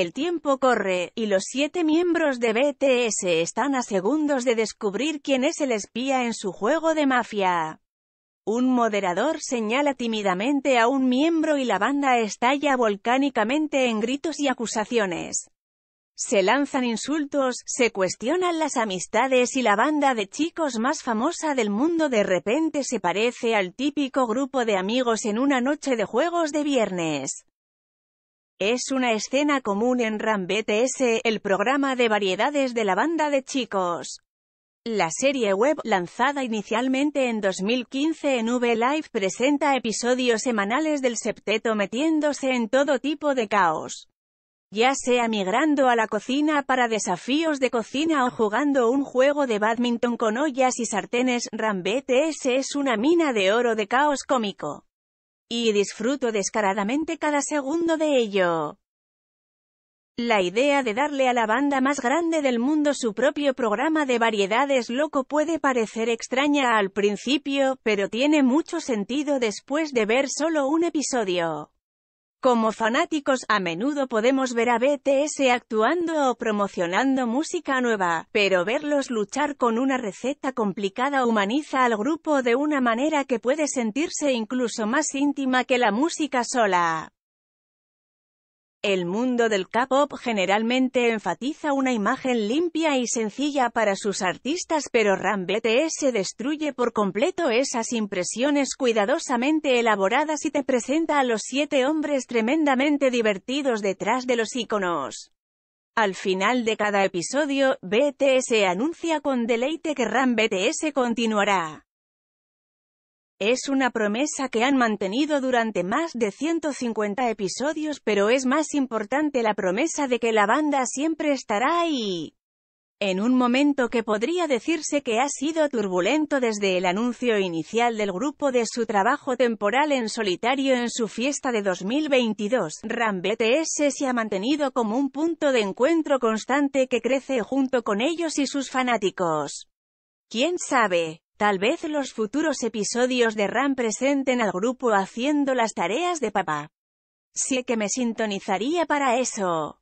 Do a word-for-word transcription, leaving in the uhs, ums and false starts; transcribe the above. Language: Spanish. El tiempo corre, y los siete miembros de B T S están a segundos de descubrir quién es el espía en su juego de mafia. Un moderador señala tímidamente a un miembro y la banda estalla volcánicamente en gritos y acusaciones. Se lanzan insultos, se cuestionan las amistades y la banda de chicos más famosa del mundo de repente se parece al típico grupo de amigos en una noche de juegos de viernes. Es una escena común en Run B T S, el programa de variedades de la banda de chicos. La serie web, lanzada inicialmente en dos mil quince en V Live, presenta episodios semanales del septeto metiéndose en todo tipo de caos. Ya sea migrando a la cocina para desafíos de cocina o jugando un juego de bádminton con ollas y sartenes, Run B T S es una mina de oro de caos cómico. Y disfruto descaradamente cada segundo de ello. La idea de darle a la banda más grande del mundo su propio programa de variedades loco puede parecer extraña al principio, pero tiene mucho sentido después de ver solo un episodio. Como fanáticos, a menudo podemos ver a B T S actuando o promocionando música nueva, pero verlos luchar con una receta complicada humaniza al grupo de una manera que puede sentirse incluso más íntima que la música sola. El mundo del K-pop generalmente enfatiza una imagen limpia y sencilla para sus artistas, pero Run B T S destruye por completo esas impresiones cuidadosamente elaboradas y te presenta a los siete hombres tremendamente divertidos detrás de los íconos. Al final de cada episodio, B T S anuncia con deleite que Run B T S continuará. Es una promesa que han mantenido durante más de ciento cincuenta episodios, pero es más importante la promesa de que la banda siempre estará ahí. En un momento que podría decirse que ha sido turbulento desde el anuncio inicial del grupo de su trabajo temporal en solitario en su fiesta de dos mil veintidós, Run B T S se ha mantenido como un punto de encuentro constante que crece junto con ellos y sus fanáticos. ¿Quién sabe? Tal vez los futuros episodios de Run presenten al grupo haciendo las tareas de papá. Sí que me sintonizaría para eso.